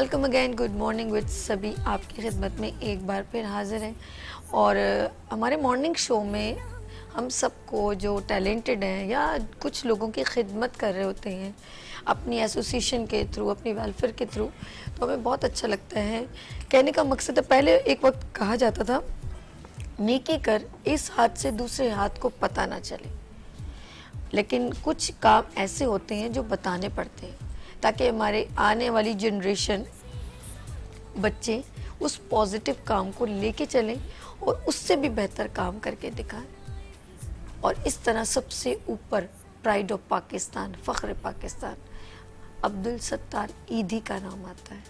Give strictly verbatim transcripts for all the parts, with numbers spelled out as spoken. Welcome again, good morning with सभी आपकी खिदमत में एक बार फिर हाजिर हैं। और हमारे मॉर्निंग शो में हम सबको जो टैलेंटेड हैं या कुछ लोगों की खिदमत कर रहे होते हैं अपनी एसोसिएशन के थ्रू, अपनी वेलफेयर के थ्रू, तो हमें बहुत अच्छा लगता है। कहने का मकसद है, पहले एक वक्त कहा जाता था नेकी कर, इस हाथ से दूसरे हाथ को पता ना चले, लेकिन कुछ काम ऐसे होते हैं जो बताने पड़ते हैं ताकि हमारे आने वाली जनरेशन बच्चे उस पॉजिटिव काम को लेके चलें और उससे भी बेहतर काम करके दिखाएं। और इस तरह सबसे ऊपर प्राइड ऑफ पाकिस्तान, फ़ख्र पाकिस्तान, अब्दुल सत्तार ईदी का नाम आता है।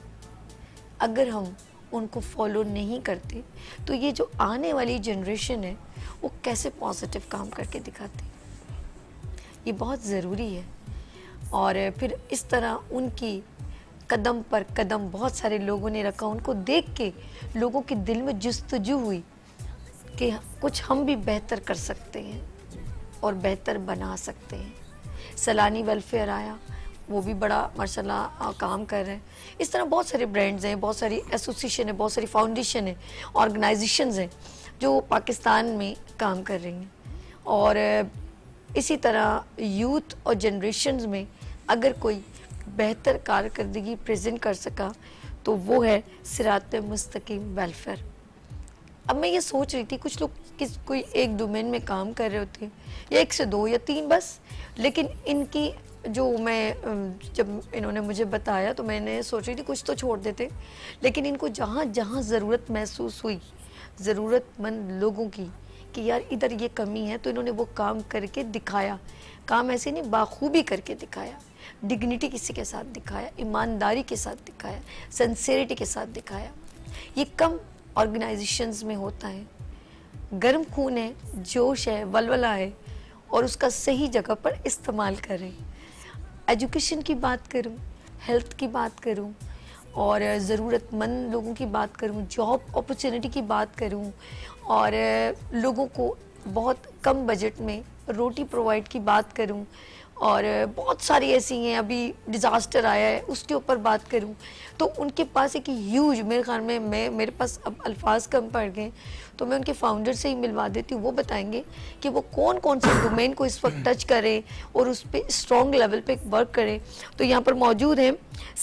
अगर हम उनको फॉलो नहीं करते तो ये जो आने वाली जनरेशन है वो कैसे पॉजिटिव काम करके दिखाती, ये बहुत ज़रूरी है। और फिर इस तरह उनकी कदम पर कदम बहुत सारे लोगों ने रखा, उनको देख के लोगों के दिल में जुस्तजू हुई कि कुछ हम भी बेहतर कर सकते हैं और बेहतर बना सकते हैं। सलानी वेलफेयर आया, वो भी बड़ा माशाल्लाह काम कर रहे हैं। इस तरह बहुत सारे ब्रांड्स हैं, बहुत सारी एसोसिएशन है, बहुत सारी फाउंडेशन है, ऑर्गेनाइजेशंस हैं जो पाकिस्तान में काम कर रही हैं। और इसी तरह यूथ और जनरेशन्स में अगर कोई बेहतर कारकर्दगी प्रेजेंट कर सका तो वो है सिरात-ए-मुस्तकीम वेलफेयर। अब मैं ये सोच रही थी, कुछ लोग किस कोई एक डोमेन में काम कर रहे होते हैं या एक से दो या तीन बस, लेकिन इनकी जो मैं जब इन्होंने मुझे बताया तो मैंने सोच रही थी कुछ तो छोड़ देते, लेकिन इनको जहाँ जहाँ ज़रूरत महसूस हुई ज़रूरतमंद लोगों की कि यार इधर ये कमी है, तो इन्होंने वो काम करके दिखाया। काम ऐसे नहीं, बाखूबी करके दिखाया, डिग्निटी किसी के साथ दिखाया, ईमानदारी के साथ दिखाया, सिंसेरिटी के साथ दिखाया। ये कम ऑर्गेनाइजेशंस में होता है। गर्म खून है, जोश है, वलवला है और उसका सही जगह पर इस्तेमाल करें। एजुकेशन की बात करूँ, हेल्थ की बात करूँ और ज़रूरतमंद लोगों की बात करूं, जॉब अपॉर्चुनिटी की बात करूं और लोगों को बहुत कम बजट में रोटी प्रोवाइड की बात करूं और बहुत सारी ऐसी हैं। अभी डिज़ास्टर आया है, उसके ऊपर बात करूं तो उनके पास एक ह्यूज, मेरे ख्याल में मैं मेरे पास अब अल्फाज कम पड़ गए, तो मैं उनके फाउंडर से ही मिलवा देती हूँ। वो बताएंगे कि वो कौन कौन से डोमेन को इस वक्त टच करें और उस पर स्ट्रॉन्ग लेवल पे वर्क करें। तो यहाँ पर मौजूद हैं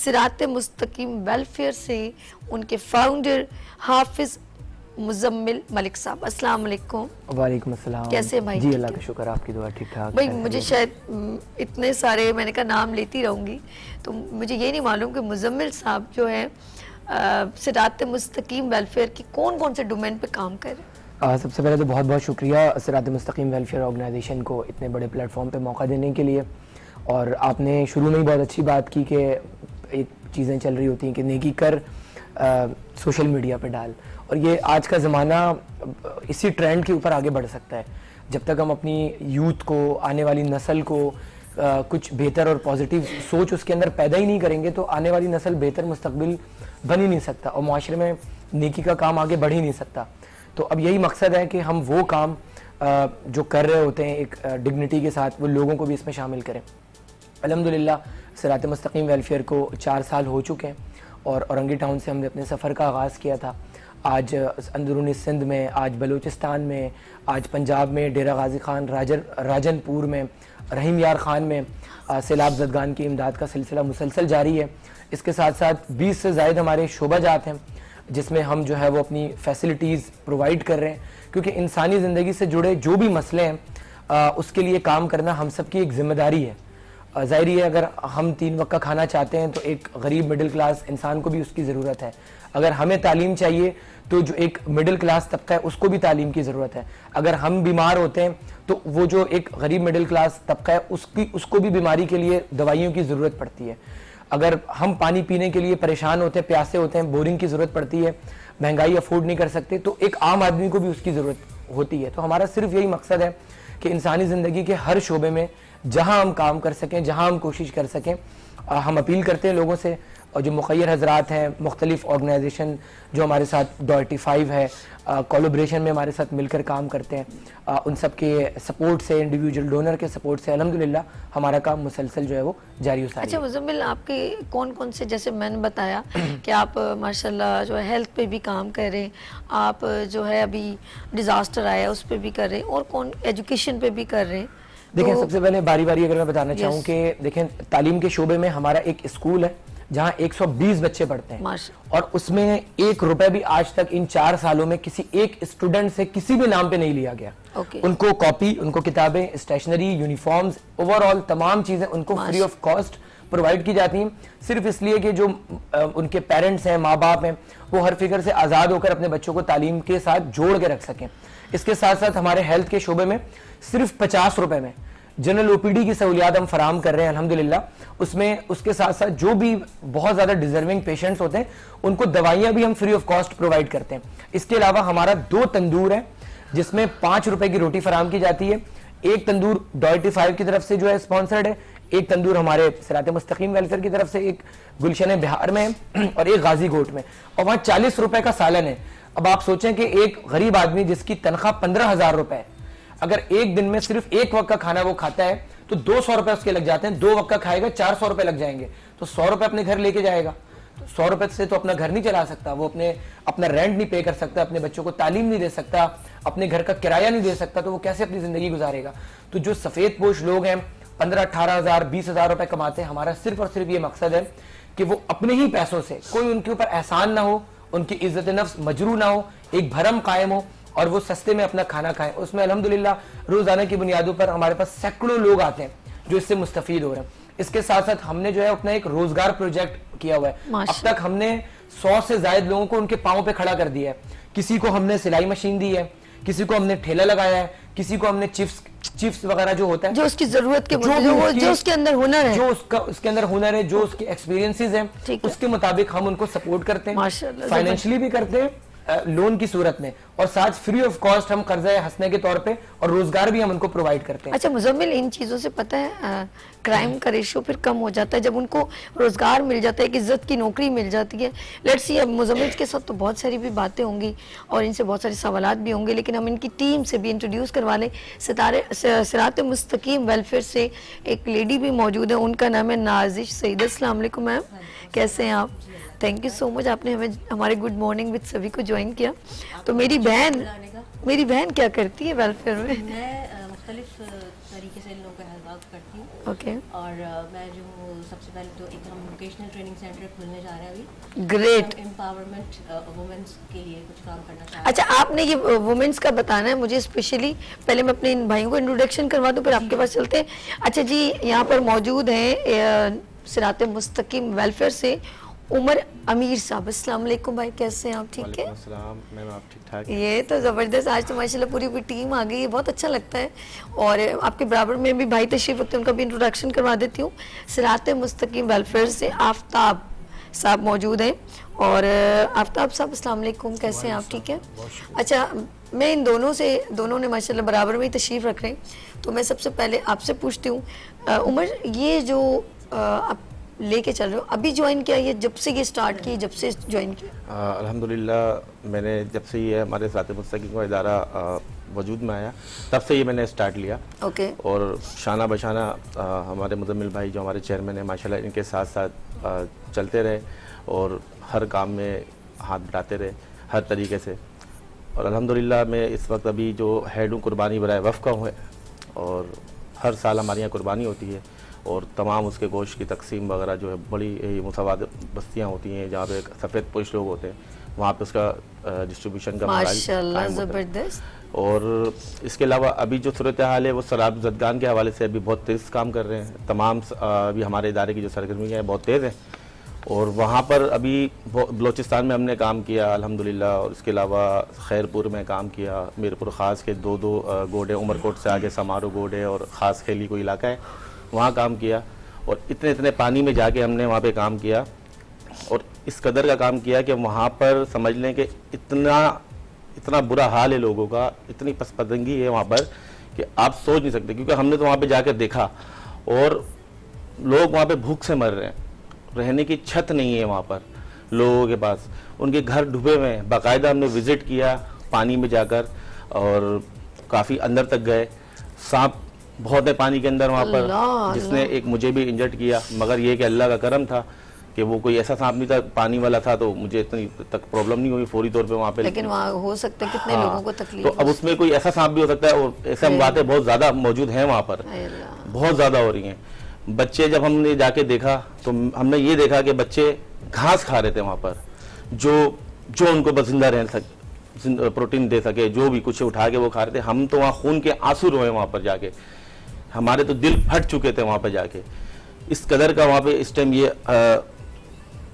सिरात-ए-मुस्तकीम वेलफेयर से उनके फाउंडर हाफिज मुजम्मिल मलिक साहब। अस्सलाम वालेकुम। वालेकुम अस्सलाम। कैसे भाई? जी अल्लाह का शुक्र, आपकी दुआ। ठीक ठाक भाई। मुझे शायद इतने सारे मैंने कहा नाम लेती रहूँगी तो मुझे ये नहीं मालूम कि मुजम्मिल साहब जो है सिरात-ए-मुस्तकीम वेलफेयर की कौन कौन से डोमेन पे काम कर रहे हैं। सबसे पहले तो बहुत बहुत शुक्रिया सिरात-ए-मुस्तकीम वेलफेयर ऑर्गेनाइजेशन को इतने बड़े प्लेटफॉर्म पर मौका देने के लिए। और आपने शुरू में ही बहुत अच्छी बात की कि एक चीज़ें चल रही होती हैं कि नेकी कर सोशल मीडिया पर डाल, और ये आज का ज़माना इसी ट्रेंड के ऊपर आगे बढ़ सकता है। जब तक हम अपनी यूथ को, आने वाली नस्ल को आ, कुछ बेहतर और पॉजिटिव सोच उसके अंदर पैदा ही नहीं करेंगे तो आने वाली नस्ल बेहतर मुस्तकबिल बन ही नहीं सकता और माशरे में नेकी का काम आगे बढ़ ही नहीं सकता। तो अब यही मकसद है कि हम वो काम आ, जो कर रहे होते हैं एक डिग्निटी के साथ, वो लोगों को भी इसमें शामिल करें। अल्हम्दुलिल्लाह सिरात-ए-मुस्तकीम वेलफेयर को चार साल हो चुके हैं और औरंगी टाउन से हमने अपने सफ़र का आगाज़ किया था। आज अंदरूनी सिंध में, आज बलूचिस्तान में, आज पंजाब में डेरा गाजी खान, राजन राजनपुर में, रहीम यार खान में सैलाब जदगान की इमदाद का सिलसिला मुसलसल जारी है। इसके साथ साथ बीस से ज़ायद हमारे शोबा जात हैं जिसमें हम जो है वो अपनी फैसिलिटीज़ प्रोवाइड कर रहे हैं, क्योंकि इंसानी ज़िंदगी से जुड़े जो भी मसले हैं आ, उसके लिए काम करना हम सब की एक ज़िम्मेदारी है। ज़ाहिर है अगर हम तीन वक्त का खाना चाहते हैं तो एक गरीब मिडिल क्लास इंसान को भी उसकी ज़रूरत है। अगर हमें तालीम चाहिए तो जो एक मिडिल क्लास तबका है उसको भी तालीम की ज़रूरत है। अगर हम बीमार होते हैं तो वो जो एक गरीब मिडिल क्लास तबका है उसकी उसको भी बीमारी के लिए दवाइयों की ज़रूरत पड़ती है। अगर हम पानी पीने के लिए परेशान होते हैं, प्यासे होते हैं, बोरिंग की ज़रूरत पड़ती है, महंगाई अफोर्ड नहीं कर सकते, तो एक आम आदमी को भी उसकी ज़रूरत होती है। तो हमारा सिर्फ यही मकसद है कि इंसानी ज़िंदगी के हर शोबे में जहां हम काम कर सकें, जहां हम कोशिश कर सकें। हम अपील करते हैं लोगों से और जो मुखैर हजरात हैं, मुख्तलिफ ऑर्गेनाइजेशन जो हमारे साथ डॉटी फाइव है कोलोब्रेशन में हमारे साथ मिलकर काम करते हैं, आ, उन सब के सपोर्ट से, इंडिविजुअल डोनर के सपोर्ट से अल्हम्दुलिल्लाह हमारा काम मुसलसल जो है वो जारी हो रहा है। अच्छा मुज़म्मिल, आपके कौन कौन से, जैसे मैंने बताया कि आप माशाल्लाह जो है हेल्थ पे भी काम कर रहे हैं, आप जो है अभी डिज़ास्टर आया उस पर भी कर रहे हैं, और कौन एजुकेशन पे भी कर रहे हैं? देखें, सबसे पहले बारी बारी अगर मैं बताना चाहूँ कि देखें, तालीम के शोबे में हमारा एक स्कूल है जहाँ एक सौ बीस बच्चे पढ़ते हैं और उसमें एक रुपए भी आज तक इन चार सालों में किसी एक स्टूडेंट से किसी भी नाम पे नहीं लिया गया। okay. उनको कॉपी, उनको किताबें, स्टेशनरी, यूनिफॉर्म्स, ओवरऑल तमाम चीजें उनको फ्री ऑफ कॉस्ट प्रोवाइड की जाती हैं, सिर्फ इसलिए कि जो आ, उनके पेरेंट्स हैं, माँ बाप हैं, वो हर फिक्र से आज़ाद होकर अपने बच्चों को तालीम के साथ जोड़ के रख सकें। इसके साथ साथ हमारे हेल्थ के शोबे में सिर्फ पचास रुपये में जनरल ओपीडी की सहूलियात हम फराम कर रहे हैं अल्हम्दुलिल्लाह। उसमें उसके साथ साथ जो भी बहुत ज़्यादा डिजर्विंग पेशेंट्स होते हैं उनको दवाइयाँ भी हम फ्री ऑफ कॉस्ट प्रोवाइड करते हैं। इसके अलावा हमारा दो तंदूर है जिसमें पाँच रुपए की रोटी फराम की जाती है। एक तंदूर डॉयटी फाइव की तरफ से जो है स्पॉन्सर्ड है, एक तंदूर हमारे सिरात-ए-मुस्तकीम वेलफेयर की तरफ से, एक गुलशन बिहार में है और एक गाजी घाट में, और वहाँ चालीस रुपये का सालन है। अब आप सोचें कि एक गरीब आदमी जिसकी तनख्वाह पंद्रह हज़ार रुपये, अगर एक दिन में सिर्फ एक वक्त का खाना वो खाता है तो दो सौ रुपए उसके लग जाते हैं। दो वक्त का खाएगा चार सौ रुपए लग जाएंगे, तो सौ रुपए अपने घर लेके जाएगा। सौ रुपए से तो अपना घर नहीं चला सकता, वो अपने अपना रेंट नहीं पे कर सकता, अपने बच्चों को तालीम नहीं दे सकता, अपने घर का किराया नहीं दे सकता, तो वो कैसे अपनी जिंदगी गुजारेगा। तो जो सफेद पोश लोग हैं पंद्रह अठारह हजार बीस हजार रुपए कमाते हैं, हमारा सिर्फ और सिर्फ ये मकसद है कि वो अपने ही पैसों से, कोई उनके ऊपर एहसान ना हो, उनकी इज्जत नफ्स मजरू ना हो, एक भरम कायम हो और वो सस्ते में अपना खाना खाएं। उसमें अल्हम्दुलिल्लाह रोज़ाना की बुनियादों पर हमारे पास सैकड़ों लोग आते हैं जो इससे मुस्तफ़ीद हो रहे हैं। इसके साथ साथ हमने जो है अपना एक रोजगार प्रोजेक्ट किया हुआ है। अब तक हमने सौ से ज्यादा लोगों को उनके पाँव पे खड़ा कर दिया है। किसी को हमने सिलाई मशीन दी है, किसी को हमने ठेला लगाया है, किसी को हमने चिप्स चिप्स वगैरह जो होता है, जो उसकी जरूरत के जो, जो, वो, जो उसके अंदर हुनर है, जो उसका उसके अंदर हुनर है, जो उसके एक्सपीरियंसेस हैं, उसके मुताबिक हम उनको सपोर्ट करते हैं, फाइनेंशियली भी करते हैं लोन की सूरत में, और साथ फ्री ऑफ कॉस्ट हम कर्जा हंसने के तौर पे और रोजगार भी हम उनको प्रोवाइड करते हैं। अच्छा मुज़म्मिल, इन चीज़ों से पता है क्राइम का रेशियो फिर कम हो जाता है जब उनको रोजगार मिल जाता है, एक इज्जत की नौकरी मिल जाती है। लेट्स सी, अब मुज़म्मिल के साथ तो बहुत सारी भी बातें होंगी और इनसे बहुत सारे सवालात भी होंगे, लेकिन हम इनकी टीम से भी इंट्रोड्यूस करवा लें। सितारे सिरात-ए-मुस्तकीम वेलफेयर से एक लेडी भी मौजूद है, उनका नाम है नाजिश सईद। अस्सलाम वालेकुम मैम, कैसे हैं आप? थैंक यू सो मच, आपने हमें हमारे गुड मॉर्निंग विद सभी को ज्वाइन किया। तो मेरी बहन मेरी बहन क्या करती है वेलफेयर में? मैं मुख्तलिफ तरीके से लोगों का हेल्प आउट करती हूँ। Okay okay. और मैं जो सबसे पहले तो एक हम वोकेशनल ट्रेनिंग सेंटर खोलने जा रहे हैं अभी। ग्रेट, एम्पावरमेंट वुमेन्स के लिए कुछ काम करना चाहते हैं। अच्छा, आपने ये वुमेन्स का बताना है मुझे स्पेशली, पहले मैं अपने इन भाइयों को इंट्रोडक्शन करवा दूँ फिर आपके पास चलते हैं। अच्छा जी, यहाँ पर मौजूद हैं सिरात-ए-मुस्तकीम वेलफेयर से उमर अमीर साहब। अस्सलाम वालेकुम भाई, कैसे हैं आप? ठीक है, मैम आप ठीक ठाक? ये तो ज़बरदस्त, आज तो माशाल्लाह पूरी भी टीम आ गई है, बहुत अच्छा लगता है। और आपके बराबर में भी भाई तशरीफ होते हैं, उनका भी इंट्रोडक्शन करवा देती हूँ। सिरात-ए-मुस्तकीम वेलफेयर से आफताब साहब मौजूद हैं, और आफताब साहब अस्सलाम वालेकुम, कैसे हैं आप? ठीक है। अच्छा, मैं इन दोनों से, दोनों ने माशाल्लाह बराबर में ही तशरीफ रख रहे हैं, तो मैं सबसे पहले आपसे पूछती हूँ उमर, ये जो आप लेके चल रहे हो, अभी ज्वाइन किया ये, जब से ये स्टार्ट की, जब से ज्वाइन किया? अल्हम्दुलिल्लाह, मैंने जब से ये हमारे साथ मुस्तकिल का इदारा वजूद में आया तब से ये मैंने स्टार्ट लिया। Okay okay. और शाना बशाना हमारे मुज़म्मिल भाई जो हमारे चेयरमैन हैं माशाल्लाह, इनके साथ साथ आ, चलते रहे और हर काम में हाथ बटाते रहे हर तरीके से। और अल्हम्दुलिल्लाह मैं इस वक्त अभी जो हेड हूँ कुर्बानी बराए वफ़ का हूँ, और हर साल हमारे यहाँ कुर्बानी होती है और तमाम उसके गोश्त की तकसीम वगैरह जो है बड़ी मुसवाद बस्तियाँ होती हैं जहाँ पे सफ़ेद पोश लोग होते हैं, वहाँ पे उसका डिस्ट्रीब्यूशन का माशाल्लाह ज़बरदस्त। और इसके अलावा अभी जो सूरत हाल है वो सराब जदगान के हवाले से अभी बहुत तेज़ काम कर रहे हैं। तमाम अभी हमारे इदारे की जो सरगर्मियाँ हैं बहुत तेज़ हैं, और वहाँ पर अभी बलोचिस्तान में हमने काम किया अल्हम्दुलिल्लाह, और इसके अलावा खैरपुर में काम किया, मीरपुर खास के दो दो गोडे, उमरकोट से आगे समारो गोडे और ख़ास खेली को इलाका है, वहाँ काम किया, और इतने इतने पानी में जाके हमने वहाँ पे काम किया और इस कदर का काम किया कि वहाँ पर समझ लें कि इतना इतना बुरा हाल है लोगों का, इतनी पसपदंगी है वहाँ पर कि आप सोच नहीं सकते, क्योंकि हमने तो वहाँ पे जाकर देखा और लोग वहाँ पे भूख से मर रहे हैं, रहने की छत नहीं है वहाँ पर लोगों के पास, उनके घर डूबे हुए हैं। बाकायदा हमने विज़िट किया पानी में जाकर और काफ़ी अंदर तक गए। सांप बहुत है पानी के अंदर वहाँ पर, जिसने एक मुझे भी इंजर्ड किया, मगर ये कि अल्लाह का करम था कि वो कोई ऐसा सांप नहीं था, पानी वाला था, तो मुझे इतनी तक प्रॉब्लम नहीं हुई फौरी तौर पे वहाँ पे। लेकिन वहाँ हो सकता है कितने हाँ, लोगों को तकलीफ। तो अब उसमें कोई ऐसा सांप भी हो सकता है, और ऐसे हम बातें बहुत ज़्यादा मौजूद हैं वहाँ पर, बहुत ज़्यादा हो रही हैं। बच्चे जब हमने जाके देखा तो हमने ये देखा कि बच्चे घास खा रहे थे वहाँ पर, जो जो उनको बस जिंदा रह सक प्रोटीन दे सके, जो भी कुछ उठा के वो खा रहे थे। हम तो वहाँ खून के आंसू रोए वहाँ पर जाके, हमारे तो दिल फट चुके थे वहाँ पर जाके। इस कदर का वहाँ पे इस टाइम ये आ,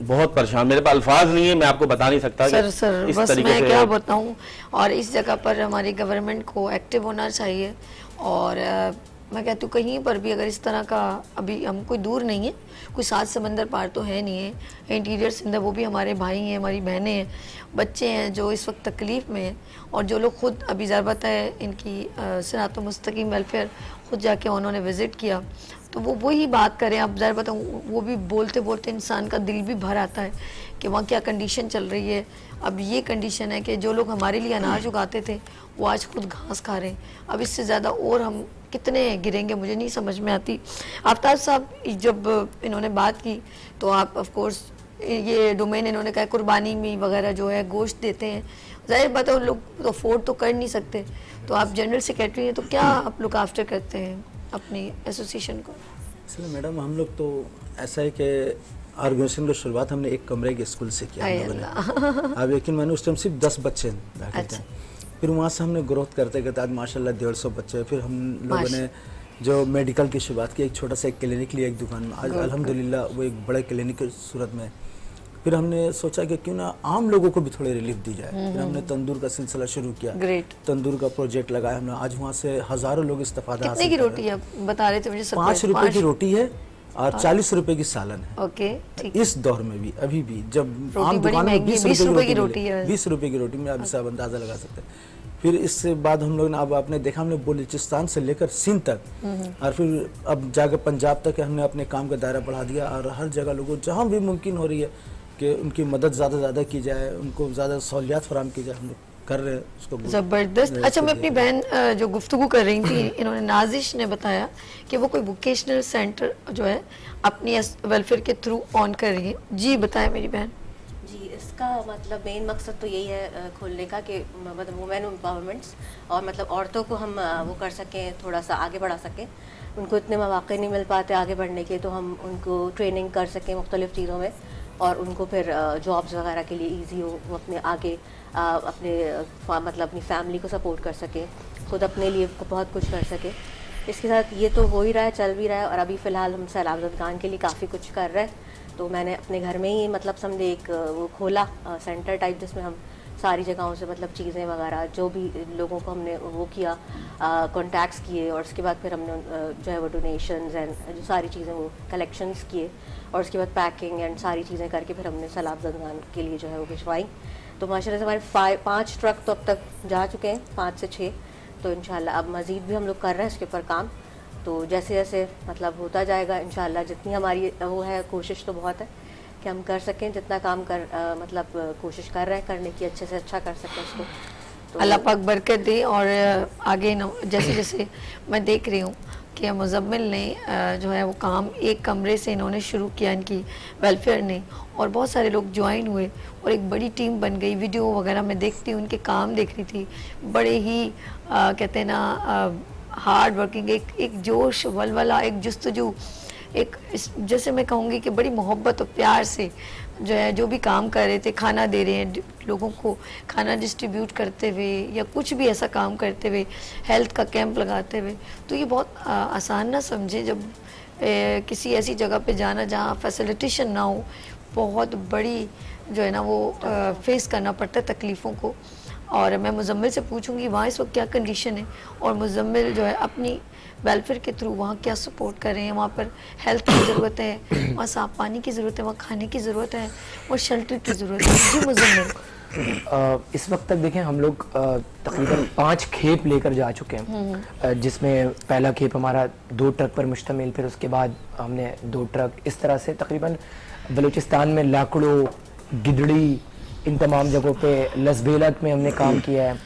बहुत परेशान, मेरे पास अल्फाज नहीं है, मैं आपको बता नहीं सकता सर, कि सर, इस बस तरीके मैं से क्या बताऊँ। और इस जगह पर हमारी गवर्नमेंट को एक्टिव होना चाहिए। और आ, मैं कहती हूँ कहीं पर भी अगर इस तरह का, अभी हम कोई दूर नहीं है, कोई सात समंदर पार तो है नहीं है, इंटीरियर सिंध वो भी हमारे भाई हैं, हमारी बहनें हैं, बच्चे हैं जो इस वक्त तकलीफ़ में हैं। और जो लोग ख़ुद अभी ज़रबत है इनकी सिरात-ए-मुस्तकीम वेलफेयर, ख़ुद जाके उन्होंने विज़िट किया तो वो वही बात करें। आप ज़रा बताऊँ, वो भी बोलते बोलते इंसान का दिल भी भर आता है कि वहाँ क्या कंडीशन चल रही है। अब ये कंडीशन है कि जो लोग हमारे लिए अनाज उगाते थे वो आज खुद घास खा रहे हैं। अब इससे ज़्यादा और हम कितने गिरेंगे, मुझे नहीं समझ में आती। आफ्ताब साहब जब इन्होंने बात की तो आप ऑफ कोर्स ये डोमेन इन्होंने कहा कुर्बानी में वगैरह जो है गोश्त देते हैं, ज़ाहिर बात है उन लोग अफोर्ड तो कर नहीं सकते। तो आप जनरल सेक्रेटरी हैं तो क्या आप लोग आफ्टर करते हैं अपनी एसोसिएशन को? इसलिए मैडम हम लोग तो ऐसा है कि ऑर्गेनाइजेशन की शुरुआत हमने एक कमरे के स्कूल से किया है। अब यकीन मैंने उस टाइम सिर्फ दस बच्चे दाखिल थे, फिर वहाँ से हमने ग्रोथ करते करते आज माशाल्लाह डेढ़ सौ बच्चे। फिर हम लोगों ने जो मेडिकल की शुरुआत की, एक छोटा सा एक क्लिनिक लिया एक दुकान में, आज अल्हम्दुलिल्लाह वो एक बड़े क्लिनिक की सूरत में। फिर हमने सोचा कि क्यों ना आम लोगों को भी थोड़ी रिलीफ दी जाए, फिर हमने तंदूर का सिलसिला शुरू किया, तंदूर का प्रोजेक्ट लगाया हमने। आज वहाँ से हज़ारों लोग इस्तेफादा हासिल कर रहे हैं। कितने की रोटी है बता रहे थे मुझे? पाँच रुपये की रोटी है और चालीस रुपए की सालन है। ओके, ठीक। इस दौर में भी अभी भी जब आम दुकान में बीस रुपए की रोटी है, बीस रुपए की रोटी में आप हिसाब अंदाजा लगा सकते हैं। फिर इससे बाद हम लोग ने, अब आपने देखा हमने बलूचिस्तान से लेकर सिंध तक और फिर अब जाकर पंजाब तक हमने अपने काम का दायरा बढ़ा दिया। और हर जगह लोगों जहाँ भी मुमकिन हो रही है कि उनकी मदद ज़्यादा ज़्यादा की जाए, उनको ज़्यादा सहूलियात फराहम की जाए, हम लोग कर रहे हैं उसको ज़बरदस्त। अच्छा, मैं अपनी बहन जो गुफ्तगू कर रही थी, इन्होंने नाजिश ने बताया कि वो कोई वोकेशनल सेंटर जो है अपनी वेलफेयर के थ्रू ऑन कर रही है। जी बताएं मेरी बहन। जी, इसका मतलब मेन मकसद तो यही है खोलने का कि मतलब वुमेन एम्पावरमेंट्स और मतलब औरतों को हम वो कर सकें, थोड़ा सा आगे बढ़ा सकें। उनको इतने मौके नहीं मिल पाते आगे बढ़ने के, तो हम उनको ट्रेनिंग कर सकें मुख्तलिफ़ चीज़ों में और उनको फिर जॉब्स वगैरह के लिए ईजी हो, वो अपने आगे आ, अपने मतलब अपनी फैमिली को सपोर्ट कर सके, खुद अपने लिए बहुत कुछ कर सके। इसके साथ ये तो हो ही रहा है, चल भी रहा है। और अभी फ़िलहाल हम सैलाब जदगान के लिए काफ़ी कुछ कर रहे हैं। तो मैंने अपने घर में ही मतलब समझे एक वो खोला सेंटर टाइप, जिसमें हम सारी जगहों से मतलब चीज़ें वगैरह जो भी लोगों को हमने वो किया, कॉन्टैक्ट्स किए और उसके बाद फिर हमने जो है वो डोनेशंस एंड जो सारी चीज़ें वो कलेक्शंस किए और उसके बाद पैकिंग एंड सारी चीज़ें करके फिर हमने सैलाब जदगान के लिए जो है वो भिजवाई। तो माशाल्लाह से हमारे फाइव पाँच ट्रक तो अब तक जा चुके हैं, पाँच से छः। तो इंशाल्लाह अब मज़ीद भी हम लोग कर रहे हैं इसके ऊपर काम। तो जैसे जैसे मतलब होता जाएगा इंशाल्लाह, जितनी हमारी वो है कोशिश तो बहुत है कि हम कर सकें जितना काम कर आ, मतलब कोशिश कर रहे हैं करने की, अच्छे से अच्छा कर सकें उसको। तो अल्लाह पाक बरकत दे। और आगे न, जैसे जैसे मैं देख रही हूँ कि मुज़म्मिल ने जो है वो काम एक कमरे से इन्होंने शुरू किया, इनकी वेलफेयर ने, और बहुत सारे लोग ज्वाइन हुए और एक बड़ी टीम बन गई। वीडियो वगैरह मैं देखती हूँ, उनके काम देख रही थी, बड़े ही आ, कहते हैं ना हार्ड वर्किंग, एक एक जोश वलवला, एक जुस्तजू, एक जैसे मैं कहूँगी कि बड़ी मोहब्बत और प्यार से जो है जो भी काम कर रहे थे। खाना दे रहे हैं लोगों को, खाना डिस्ट्रीब्यूट करते हुए या कुछ भी ऐसा काम करते हुए, हेल्थ का कैंप लगाते हुए। तो ये बहुत आ, आसान ना समझे जब ए, किसी ऐसी जगह पे जाना जहाँ फैसिलिटेशन ना हो, बहुत बड़ी जो है ना वो आ, फेस करना पड़ता है तकलीफ़ों को। और मैं मुज़म्मिल से पूछूंगी वहाँ इस वक्त क्या कंडीशन है और मुज़म्मिल जो है अपनी वेलफेयर के थ्रू वहाँ क्या सपोर्ट कर रहे हैं। वहाँ पर हेल्थ की ज़रूरत है, वहाँ साफ पानी की ज़रूरत है, वहाँ खाने की ज़रूरत है और शेल्टर की ज़रूरत है। जी मुज़म्मिल, इस वक्त तक देखें हम लोग तकरीबन पाँच खेप लेकर जा चुके हैं, जिसमें पहला खेप हमारा दो ट्रक पर मुश्तमिल, फिर उसके बाद हमने दो ट्रक, इस तरह से तकरीबन बलूचिस्तान में लाकड़ों, गिदड़ी, इन तमाम जगहों पे, लसबेला में हमने काम किया है।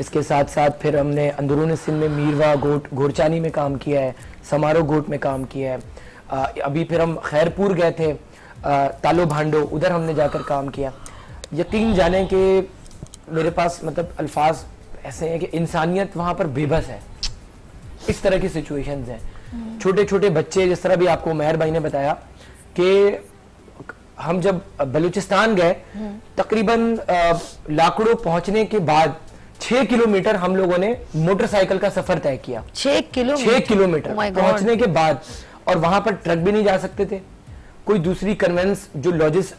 इसके साथ साथ फिर हमने अंदरून सिंध में मीरवा गोट, घोरचाली में काम किया है, समारो गोट में काम किया है। आ, अभी फिर हम खैरपुर गए थे, आ, तालो भांडो, उधर हमने जाकर काम किया। यकीन जाने कि मेरे पास मतलब अल्फाज ऐसे हैं कि इंसानियत वहाँ पर बेबस है। इस तरह की सिचुएशंस हैं, छोटे छोटे बच्चे, जिस तरह भी आपको मेहर भाई ने बताया कि हम जब बलूचिस्तान गए तकरीबन लाकड़ों पहुँचने के बाद छह किलोमीटर हम लोगों ने मोटरसाइकिल का सफर तय किया। छह किलोमीटर, छह किलोमीटर पहुँचने के बाद, और वहाँ पर ट्रक भी नहीं जा सकते थे, कोई दूसरी कन्वेंस जो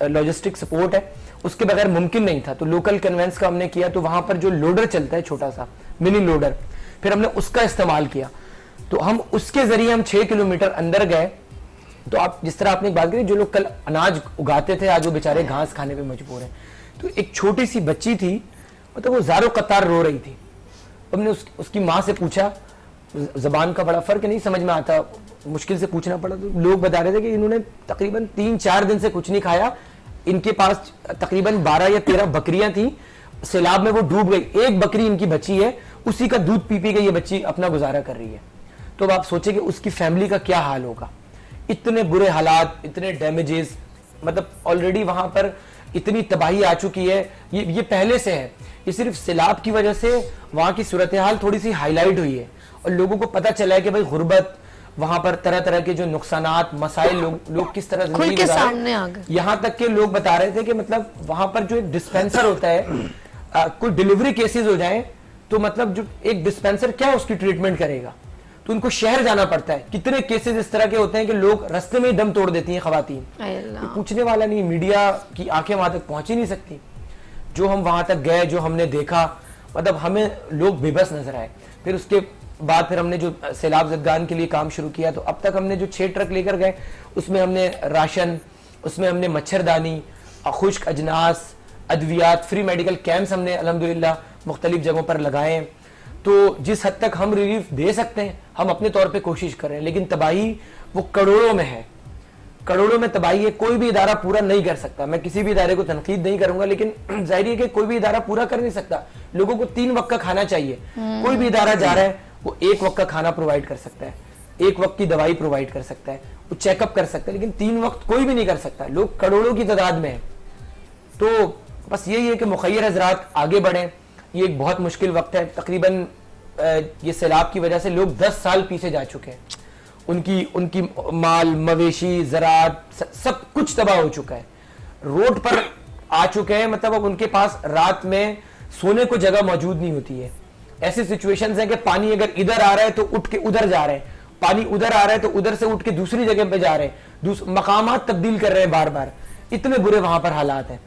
लॉजिस्टिक सपोर्ट है उसके बगैर मुमकिन नहीं था। तो लोकल कन्वेंस का हमने किया, तो वहां पर जो लोडर चलता है छोटा सा मिनी लोडर, फिर हमने उसका इस्तेमाल किया। तो हम उसके जरिए हम छह किलोमीटर अंदर गए। तो आप जिस तरह आपने बात करी, जो लोग कल अनाज उगाते थे आज वो बेचारे घास खाने पे मजबूर हैं। तो एक छोटी सी बच्ची थी, मतलब तो वो जारो कतार रो रही थी। हमने उस, उसकी माँ से पूछा, जबान का बड़ा फर्क नहीं समझ में आता, मुश्किल से पूछना पड़ा। तो लोग बता रहे थे कि इन्होंने तकरीबन तीन चार दिन से कुछ नहीं खाया, इनके पास तकरीबन बारह या तेरह बकरियां थी, सैलाब में वो डूब गई, एक बकरी इनकी बची है, उसी का दूध पी पी के ये बच्ची अपना गुजारा कर रही है। तो अब आप सोचें कि उसकी फैमिली का क्या हाल होगा, इतने बुरे हालात, इतने डैमेजेस, मतलब ऑलरेडी वहां पर इतनी तबाही आ चुकी है। ये ये पहले से है, ये सिर्फ सैलाब की वजह से वहां की सूरत हाल थोड़ी सी हाईलाइट हुई है और लोगों को पता चला है कि भाई गुर्बत, वहां पर तरह तरह के जो नुकसानात, मसाइल, लोग लोग किस तरह खुल के सामने आ गए। यहाँ तक के लोग बता रहे थे कि मतलब वहां पर जो एक डिस्पेंसर होता है, आ, कोई डिलीवरी केसेस हो जाए तो मतलब जो एक डिस्पेंसर क्या उसकी ट्रीटमेंट करेगा, तो उनको शहर जाना पड़ता है। कितने केसेस इस तरह के होते हैं कि लोग रास्ते में ही दम तोड़ देती हैं खवातीन, तो पूछने वाला नहीं, मीडिया की आंखें वहां तक पहुंच ही नहीं सकती। जो हम वहां तक गए, जो हमने देखा, मतलब हमें लोग बेबस नजर आए। फिर उसके बाद फिर हमने जो सैलाब जदगान के लिए काम शुरू किया, तो अब तक हमने जो छह ट्रक लेकर गए उसमें हमने राशन, उसमें हमने मच्छरदानी, खुश्क अजनास, अद्वियात, फ्री मेडिकल कैंप्स हमने अल्हम्दुलिल्लाह मुख्तलिफ जगहों पर लगाए। तो जिस हद तक हम रिलीफ दे सकते हैं हम अपने तौर पे कोशिश कर रहे हैं, लेकिन तबाही वो करोड़ों में है, करोड़ों में तबाही है, कोई भी इदारा पूरा नहीं कर सकता। मैं किसी भी इदारे को तनकीद नहीं करूंगा, लेकिन जाहिर है कि कोई भी इदारा पूरा कर नहीं सकता। लोगों को तीन वक्त का खाना चाहिए, कोई भी इदारा जा रहा है वो एक वक्त का खाना प्रोवाइड कर सकता है, एक वक्त की दवाई प्रोवाइड कर सकता है, वो चेकअप कर सकता है, लेकिन तीन वक्त कोई भी नहीं कर सकता। लोग करोड़ों की तादाद में है। तो बस यही है कि मुखैर हजरात आगे बढ़ें, ये एक बहुत मुश्किल वक्त है। तकरीबन ये सैलाब की वजह से लोग दस साल पीछे जा चुके हैं, उनकी उनकी माल मवेशी, ज़राअत, सब कुछ तबाह हो चुका है, रोड पर आ चुके हैं, मतलब अब उनके पास रात में सोने को जगह मौजूद नहीं होती है। ऐसी सिचुएशंस हैं कि पानी अगर इधर आ रहा है तो उठ के उधर जा रहे हैं, पानी उधर आ रहा है तो उधर से उठ के दूसरी जगह पे जा रहे हैं, मकामात तब्दील कर रहे हैं बार बार। इतने बुरे वहां पर हालात हैं।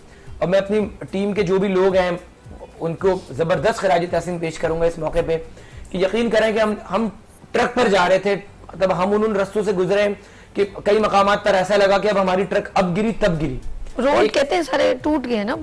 और मैं अपनी टीम के जो भी लोग हैं उनको जबरदस्त खराज तहसीन पेश करूंगा इस मौके पे कि यकीन करें कि हम हम ट्रक पर जा रहे थे, मतलब हम उन रस्तों से गुजरे कि कई मकामात पर ऐसा लगा कि अब हमारी ट्रक अब गिरी तब गिरी, रोड कहते हैं सारे टूट गए ना,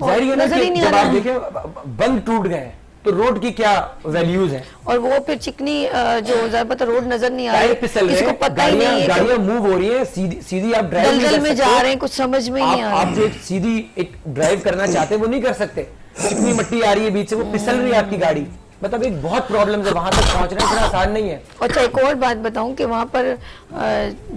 देखिए बंद टूट गए हैं, तो रोड की क्या वैल्यूज है। और वो फिर चिकनी जो ज़रूरत रोड नजर नहीं आ रही, इसको पता ही नहीं है, गाड़ियां मूव हो रही है, सीधी सीधी आप ड्राइव दल में जा रहे हैं, कुछ समझ में नहीं आ रहा। आप जो सीधी एक ड्राइव करना चाहते हैं वो नहीं कर सकते, चिकनी मिट्टी आ रही है बीच से, वो फिसल रही है आपकी गाड़ी, मतलब एक बहुत प्रॉब्लम है, वहाँ तक पहुँचना इतना आसान नहीं है। अच्छा, एक और बात बताऊँ कि वहाँ पर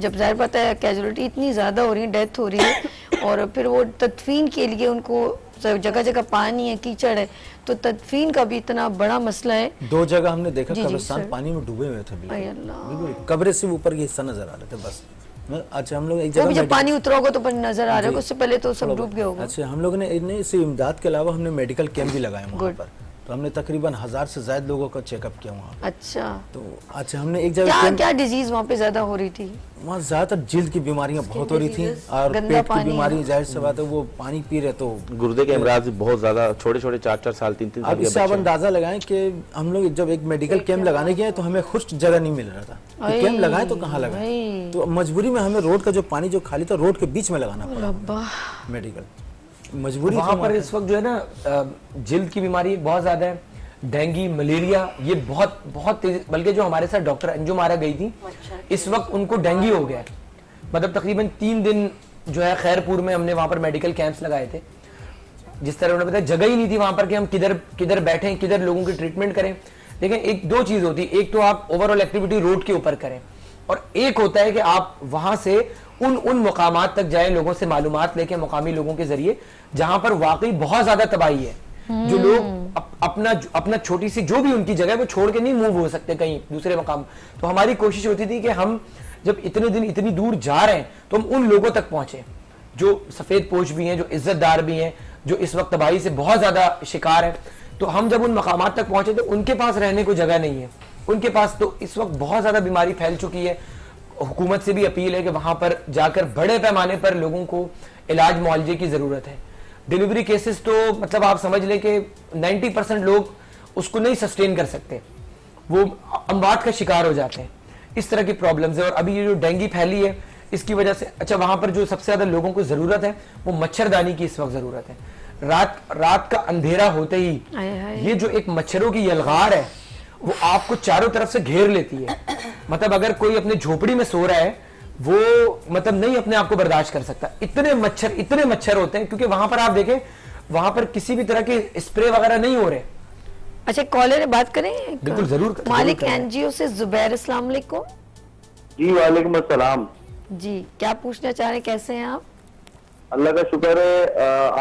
जब जाहिर पता है कैजुअलिटी इतनी ज़्यादा हो रही है, डेथ हो रही है, और फिर वो तदफीन के लिए उनको जगह जगह पानी है, कीचड़ है, तो तदफीन का भी इतना बड़ा मसला है। दो जगह हमने देखा कब्रिस्तान पानी में डूबे हुए थे, बिल्कुल कब्र से ऊपर ये हिस्सा नजर आ रहा था बस। अच्छा, हम लोग एक जगह जब पानी उतरोगे तो नजर आ रहा है, उससे पहले तो सब डूब गया होगा। अच्छा, हम लोगों ने इसी इमदाद के अलावा हमने मेडिकल कैंप भी लगाए वहाँ पर, तो हमने तकरीबन हजार से ज्यादा लोगों का चेकअप किया वहाँ। अच्छा, तो अच्छा हमने एक जगह क्या, क्या डिजीज वहाँ पे ज्यादा हो रही थी? वहाँ ज्यादातर जिल्द की बीमारियाँ बहुत हो रही थी और पेट की बीमारी, जाहिर सी बात है वो पानी पी रहे तो गुर्दे के अमराज बहुत ज्यादा, छोटे छोटे चार चार साल तीन तीन। अब इससे आप अंदाजा लगाएं कि हम लोग जब एक मेडिकल कैंप लगाने गए तो हमें खुश्क जगह नहीं मिल रहा था, कैंप लगाए तो कहाँ लगाए, तो मजबूरी में हमें रोड का जो पानी जो खाली था रोड के बीच में लगाना पड़ा मेडिकल, मजबूरी। वहाँ पर इस वक्त जो है ना जिल्द की बीमारी बहुत ज्यादा है, डेंगू, मलेरिया, ये बहुत बहुत तेज, बल्कि जो हमारे साथ डॉक्टर अंजुम आरा गई थी इस वक्त उनको डेंगू हो गया है, मतलब तकरीबन तीन दिन जो है खैरपुर में हमने वहाँ पर मेडिकल कैंप्स लगाए थे, जिस तरह उन्होंने बताया जगह ही नहीं थी वहाँ पर कि हम किधर किधर बैठें, किधर लोगों की ट्रीटमेंट करें। लेकिन एक दो चीज़ होती है, एक तो आप ओवरऑल एक्टिविटी रोड के ऊपर करें और एक होता है कि आप वहाँ से उन उन मुकामात तक जाएं, लोगों से मालूमात लेके मुकामी लोगों के जरिए, जहाँ पर वाकई बहुत ज़्यादा तबाही है, जो लोग अप, अपना अपना छोटी सी जो भी उनकी जगह है वो छोड़ के नहीं मूव हो सकते कहीं दूसरे मकाम। तो हमारी कोशिश होती थी कि हम जब इतने दिन इतनी दूर जा रहे हैं तो हम उन लोगों तक पहुंचे जो सफ़ेद पोश भी हैं, जो इज्जतदार भी हैं, जो इस वक्त तबाही से बहुत ज़्यादा शिकार हैं। तो हम जब उन मकामात तक पहुंचे तो उनके पास रहने को जगह नहीं है, उनके पास तो इस वक्त बहुत ज़्यादा बीमारी फैल चुकी है। हुकूमत से भी अपील है कि वहाँ पर जाकर बड़े पैमाने पर लोगों को इलाज मुआवजे की ज़रूरत है। डिलीवरी केसेस तो मतलब आप समझ लें कि नब्बे परसेंट लोग उसको नहीं सस्टेन कर सकते, वो अमवात का शिकार हो जाते हैं। इस तरह की प्रॉब्लम्स है। और अभी ये जो डेंगू फैली है इसकी वजह से, अच्छा वहाँ पर जो सबसे ज़्यादा लोगों को ज़रूरत है वो मच्छरदानी की इस वक्त ज़रूरत है। रात रात का अंधेरा होते ही आए, आए। ये जो एक मच्छरों की यलगार है वो आपको चारों तरफ से घेर लेती है। मतलब अगर कोई अपने झोपड़ी में सो रहा है वो मतलब नहीं अपने आप को बर्दाश्त कर सकता, इतने मच्छर इतने मच्छर होते हैं। क्योंकि वहां पर आप देखें वहां पर किसी भी तरह के स्प्रे वगैरह नहीं हो रहे। अच्छा कॉलर बात करें, बिल्कुल जरूर। मालिक एनजीओ से जुबैर, अस्सलाम वालेकुम। जी वालेकुम अस्सलाम। जी क्या पूछना चाह रहे, कैसे हैं आप? अल्लाह का शुक्र है,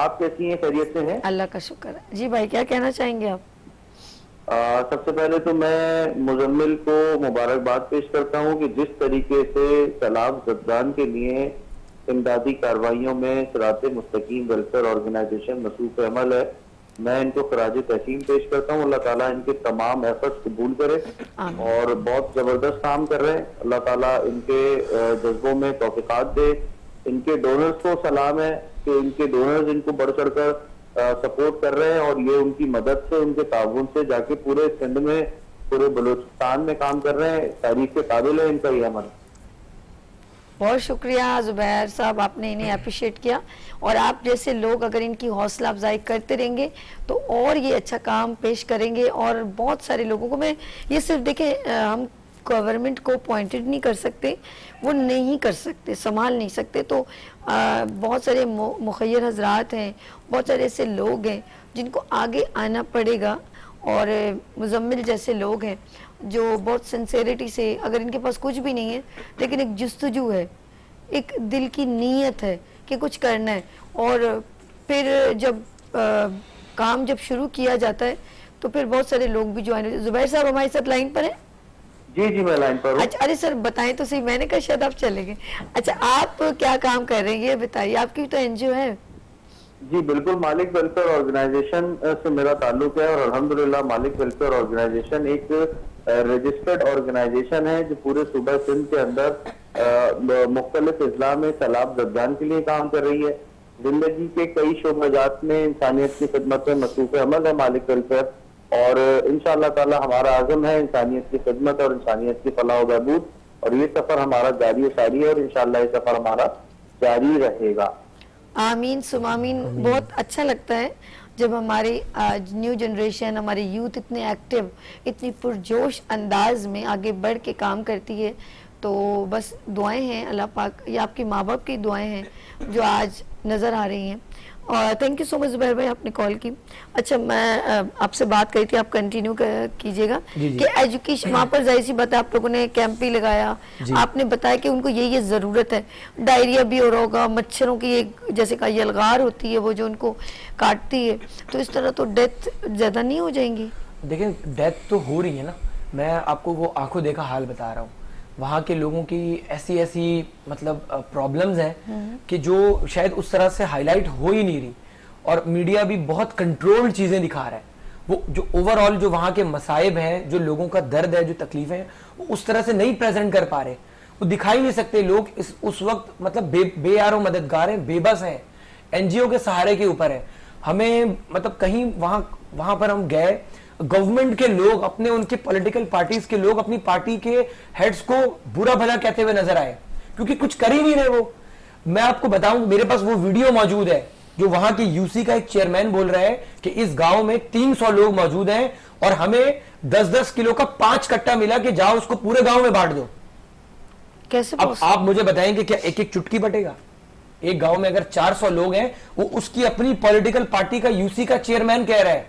आप कैसी हैं, खैरियत से हैं? अल्लाह का शुक्र है। जी भाई क्या कहना चाहेंगे आप? आ, सबसे पहले तो मैं मुजम्मिल को मुबारकबाद पेश करता हूँ कि जिस तरीके से सैलाब जदगान के लिए इमदादी कार्रवाइयों में सिरात-ए-मुस्तकीम वेलफेयर ऑर्गेनाइजेशन मसरूफ अमल है, मैं इनको खराज तहसीन पेश करता हूँ। अल्लाह ताला इनके तमाम एफर्ट्स कबूल करे और बहुत ज़बरदस्त काम कर रहे हैं, अल्लाह ताला इनके जज्बों में तौफीकात दे। इनके डोनर्स को सलाम है कि इनके डोनर्स इनको बढ़ चढ़ कर सपोर्ट कर रहे हैं और ये उनकी मदद से उनके ताउन से जाके पूरे सिंध में पूरे बलोचिस्तान में काम कर रहे हैं। तारीफ के काबिल है इनका ये अमल। बहुत शुक्रिया जुबैर साहब, आपने इन्हें अप्रिशिएट किया और आप जैसे लोग अगर इनकी हौसला अफजाई करते रहेंगे तो और ये अच्छा काम पेश करेंगे और बहुत सारे लोगों को। मैं ये सिर्फ देखें हम गवर्नमेंट को अपॉइंटेड नहीं कर सकते, वो नहीं कर सकते, संभाल नहीं सकते। तो आ, बहुत सारे मुखैर हजरात हैं, बहुत सारे ऐसे लोग हैं जिनको आगे आना पड़ेगा और मुजम्मिल जैसे लोग हैं जो बहुत सिंसेरिटी से, अगर इनके पास कुछ भी नहीं है लेकिन एक जुस्तजू है, एक दिल की नीयत है कि कुछ करना है। और फिर जब आ, काम जब शुरू किया जाता है तो फिर बहुत सारे लोग भी ज्वाइन होते हैं। जुबैर साहब हमारे साथ लाइन पर हैं। जी जी मैं लाइन पर हूँ। अच्छा अरे सर बताएं तो सही, मैंने कहा शायद आप चले गए। अच्छा आप क्या काम कर रहे हैं ये बताइए, आपकी तो एनजीओ है। जी बिल्कुल, मालिक वेलफेयर ऑर्गेनाइजेशन से मेरा ताल्लुक है और अल्हम्दुलिल्लाह मालिक वेलफेयर ऑर्गेनाइजेशन एक रजिस्टर्ड ऑर्गेनाइजेशन है जो पूरे सूबा सिंध के अंदर मुख्तलिफ अजला में सैलाब जदगान के लिए काम कर रही है। जिंदगी के कई शोबजात में इंसानियत की खिदमत में मसरूफ अमल है मालिक वेलफेयर, और इंशाअल्लाह ताला हमारा आज़म है इंसानियत की खिदमत और इंसानियत की फलाह बहबूद, और ये सफर हमारा जारी सारी है और इंशाअल्लाह ये सफर हमारा जारी रहेगा। आमीन सुमामीन। बहुत अच्छा लगता है जब हमारी न्यू जनरेशन, हमारे यूथ इतने एक्टिव, इतनी पुरजोश अंदाज में आगे बढ़ के काम करती है। तो बस दुआएं हैं अल्लाह पाक, ये आपके माँ बाप की दुआएं हैं जो आज नज़र आ रही हैं। और thank you so much Zubair भाई, आपने कॉल की। अच्छा मैं आपसे बात करी थी, आप कंटिन्यू कीजिएगा कि एजुकेशन वहाँ पर जाहिर सी बात है आप लोगों ने कैंप भी लगाया, आपने बताया कि उनको ये ये ज़रूरत है, डायरिया भी हो रहा होगा, मच्छरों की एक जैसे का यलगार होती है वो जो उनको काटती है, तो इस तरह तो डेथ ज़्यादा नहीं हो जाएंगी? देखें डेथ तो हो रही है ना, मैं आपको वो आंखों देखा हाल बता रहा हूँ। वहाँ के लोगों की ऐसी ऐसी मतलब प्रॉब्लम्स हैं कि जो शायद उस तरह से हाईलाइट हो ही नहीं रही और मीडिया भी बहुत कंट्रोल्ड चीज़ें दिखा रहा है। वो जो ओवरऑल जो वहाँ के मसाइब हैं, जो लोगों का दर्द है, जो तकलीफ़ें हैं, वो उस तरह से नहीं प्रेजेंट कर पा रहे, वो दिखाई नहीं सकते। लोग इस उस वक्त मतलब बे बेयारो मददगार हैं, बेबस हैं, एन जी ओ के सहारे के ऊपर है। हमें मतलब कहीं वहाँ वहाँ पर हम गए, गवर्नमेंट के लोग अपने उनके पॉलिटिकल पार्टीज के लोग अपनी पार्टी के हेड्स को बुरा भला कहते हुए नजर आए क्योंकि कुछ कर ही नहीं रहे वो। मैं आपको बताऊं, मेरे पास वो वीडियो मौजूद है जो वहां के यूसी का एक चेयरमैन बोल रहा है कि इस गांव में तीन सौ लोग मौजूद हैं और हमें दस दस किलो का पांच कट्टा मिला कि जाओ उसको पूरे गांव में बांट दो। कैसे? अब आप मुझे बताएं कि क्या एक एक चुटकी बटेगा, एक गांव में अगर चार सौ लोग हैं, वो उसकी अपनी पॉलिटिकल पार्टी का यूसी का चेयरमैन कह रहा है